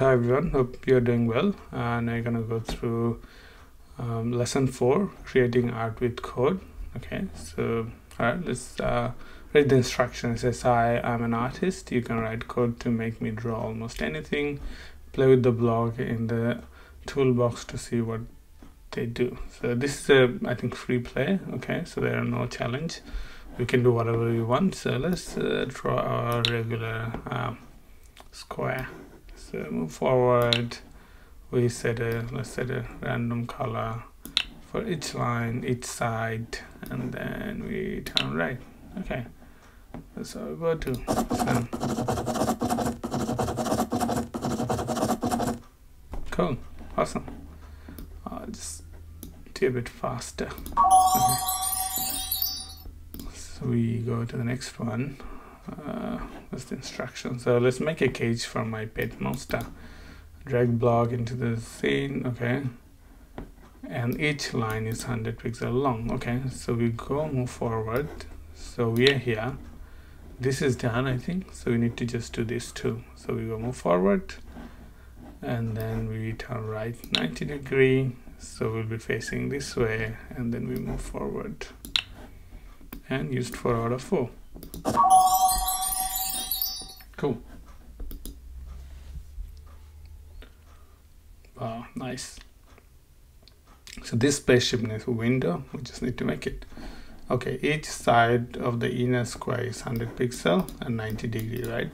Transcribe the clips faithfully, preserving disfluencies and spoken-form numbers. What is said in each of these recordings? Hi everyone, hope you're doing well, and I'm gonna go through um, lesson four, creating art with code. Okay, so all right, let's uh, read the instruction. It says, hi, I'm an artist. You can write code to make me draw almost anything. Play with the block in the toolbox to see what they do. So this is a, I think, free play. Okay, so there are no challenge. We can do whatever we want. So let's uh, draw our regular um, square. So move forward, we set a let's set a random color for each line, each side, and then we turn right. Okay, that's how we go to. So. Cool, awesome. I'll just do a bit faster. Okay. So we go to the next one. Uh, that's the instruction. So let's make a cage for my pet monster. Drag block into the scene. Okay, and each line is one hundred pixels long. Okay, so we go move forward. So we are here, this is done, I think, so we need to just do this too. So we go move forward and then we turn right ninety degree, so we'll be facing this way, and then we move forward and used four out of four. Cool. Wow, nice. So this spaceship needs a window, we just need to make it. Okay, each side of the inner square is one hundred pixel and ninety degree, right?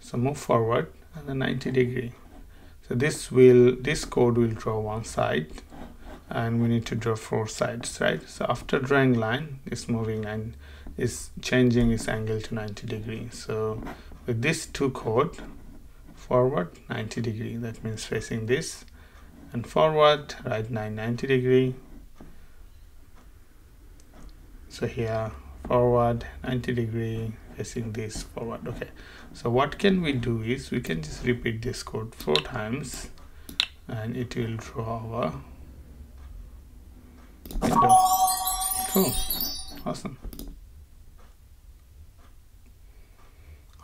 So move forward and then ninety degree. So this will, this code will draw one side, and we need to draw four sides, right? So after drawing line, it's moving and is changing its angle to ninety degree. So with this two code, forward ninety degree, that means facing this, and forward right ninety degree. So here forward ninety degree, facing this, forward. Okay, so what can we do is we can just repeat this code four times and it will draw our window. Cool, awesome.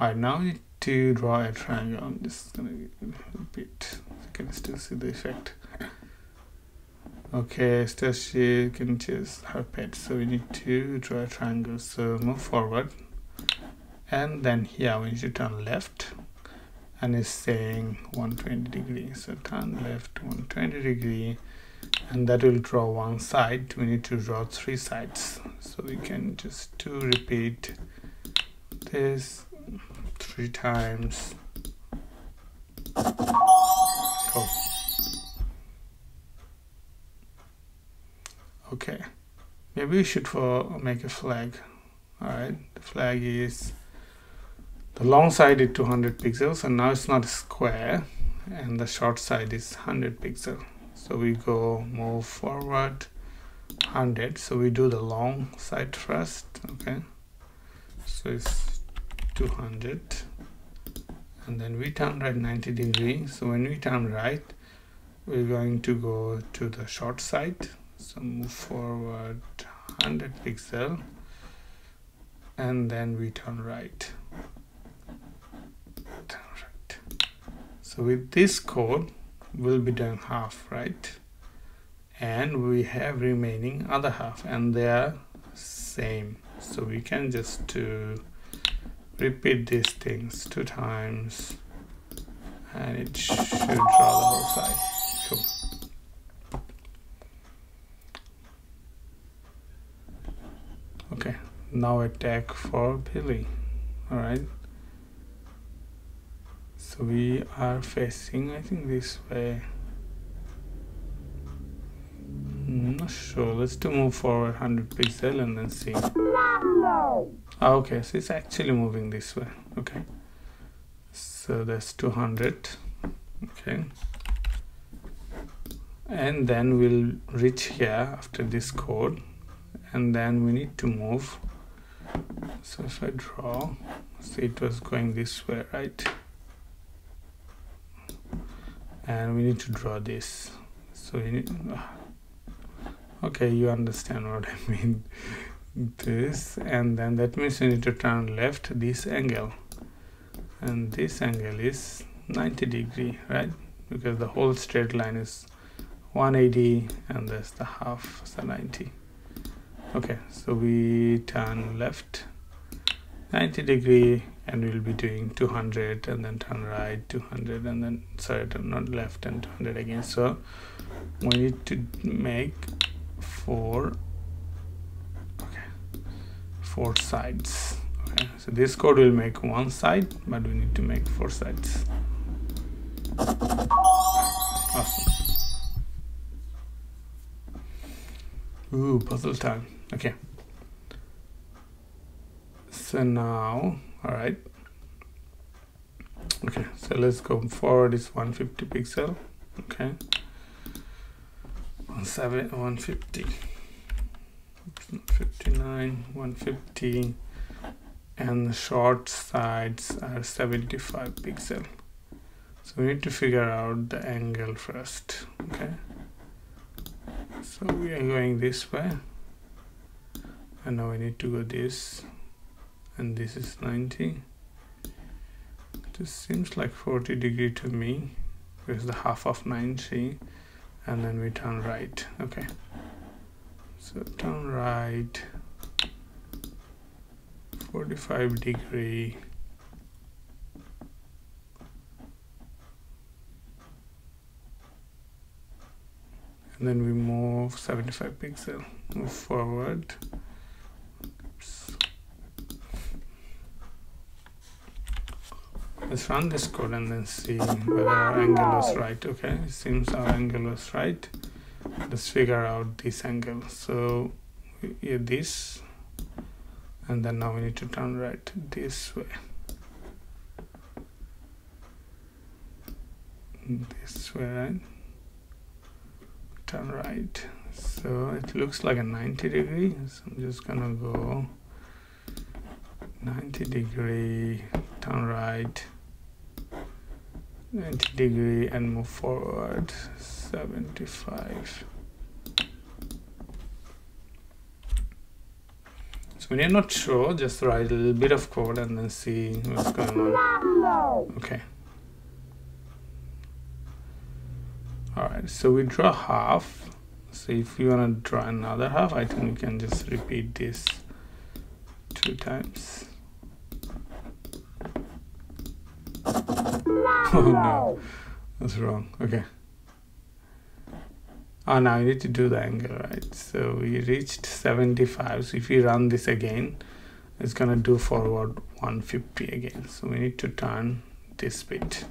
Alright, now we need to draw a triangle. I'm just gonna repeat so you can still see the effect. Okay, still she can choose her pet. So we need to draw a triangle. So move forward. And then here we need to turn left. And it's saying one hundred twenty degree. So turn left one hundred twenty degree. And that will draw one side. We need to draw three sides. So we can just do repeat this three times. Cool. Okay, maybe we should for make a flag. All right, the flag is the long side is two hundred pixels, and now it's not a square, and the short side is one hundred pixel. So we go move forward one hundred. So we do the long side first. Okay, so it's two hundred, and then we turn right ninety degree. So when we turn right, we're going to go to the short side. So move forward one hundred pixel, and then we turn right. Turn right. So with this code, we'll be doing half, right? And we have remaining other half, and they are same. So we can just do. Repeat these things two times and it should draw the whole side. Cool. Okay, now attack for Billy. Alright. So we are facing, I think, this way. I'm not sure. Let's do move forward one hundred pixel and then see. Okay, so it's actually moving this way. Okay, so that's two hundred. Okay, and then we'll reach here after this code, and then we need to move. So if I draw, see, it was going this way, right? And we need to draw this. So we need, okay, you understand what I mean. This, and then that means you need to turn left this angle, and this angle is ninety degree, right? Because the whole straight line is one eighty and there's the half, so ninety. Okay, so we turn left ninety degree and we'll be doing two hundred, and then turn right two hundred, and then sorry, not left, and two hundred again. So we need to make four okay four sides. Okay, so this code will make one side, but we need to make four sides. Awesome. Ooh, puzzle time. Okay, so now, all right, okay, so let's go forward. It's one fifty pixel. Okay, one seven one fifty, fifty-nine, one fifty, and the short sides are seventy-five pixel. So we need to figure out the angle first. Okay, so we are going this way, and now we need to go this, and this is ninety. This seems like forty degree to me, because the half of ninety, and then we turn right. Okay, so turn right forty-five degree. Then we move seventy-five pixel, move forward. Oops. Let's run this code and then see whether our angle was right. Okay, it seems our angle was right. Let's figure out this angle. So yeah, this, and then now we need to turn right this way, this way, right? Turn right. So it looks like a ninety degree, so I'm just gonna go ninety degree, turn right ninety degree, and move forward seventy-five. So when you're not sure, just write a little bit of code and then see what's going on. Okay, alright, so we draw half. So if you want to draw another half, I think we can just repeat this two times. Oh no, that's wrong. Okay, oh, now you need to do the angle, right? So we reached seventy-five. So if you run this again, it's gonna do forward one fifty again. So we need to turn this bit.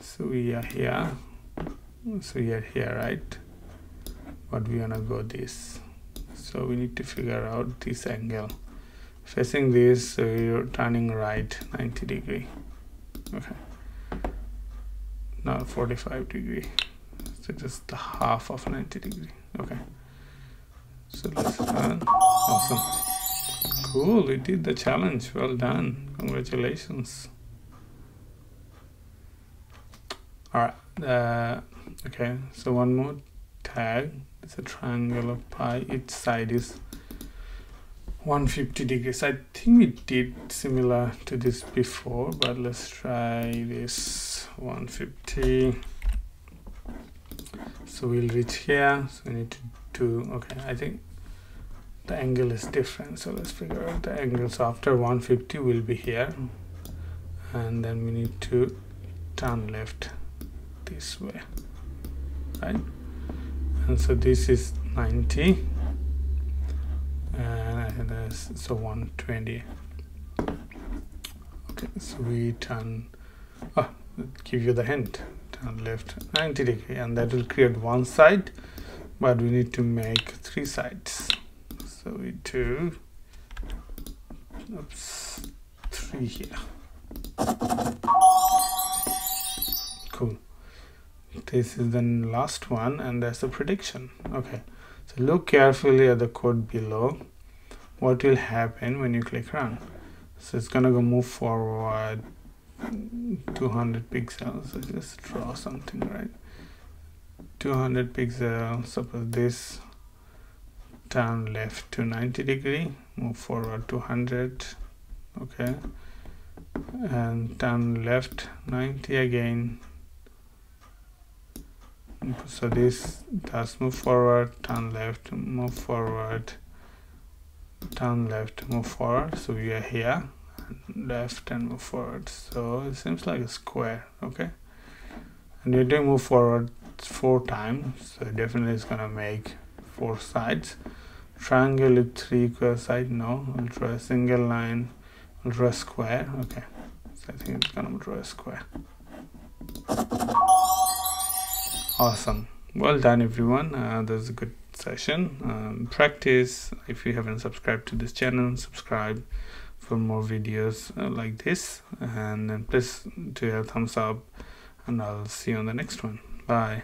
So we are here, so we are here, right? But we wanna go this, so we need to figure out this angle. Facing this, so you're turning right ninety degree. Okay, now forty-five degree, so just the half of ninety degree. Okay, so let's turn. Awesome, cool, we did the challenge. Well done, congratulations. Alright, uh, okay, so one more tag. It's a triangle of pi. Its side is one fifty degrees. I think we did similar to this before, but let's try this one fifty. So we'll reach here. So we need to do, okay, I think the angle is different. So let's figure out the angle. So after one fifty, we'll be here. And then we need to turn left this way, right? And so this is ninety, and there's so one twenty. Okay, so we turn, oh, give you the hint, turn left ninety degree, and that will create one side, but we need to make three sides. So we do, oops, three here. Cool. This is the last one, and that's the prediction. Okay, so look carefully at the code below. What will happen when you click run? So it's gonna go move forward two hundred pixels. So just draw something, right? two hundred pixels. Suppose this, turn left to ninety degree, move forward two hundred. Okay, and turn left ninety again. So this does move forward, turn left, move forward, turn left, move forward. So we are here, and left and move forward. So it seems like a square, okay? And you do move forward four times, so definitely it's gonna make four sides. Triangle with three equal sides, no. I'll draw a single line, I'll draw a square, okay? So I think it's gonna draw a square. Awesome, well done everyone. Uh, that was a good session. Um, practice. If you haven't subscribed to this channel, subscribe for more videos uh, like this, and then please do a thumbs up, and I'll see you on the next one. Bye.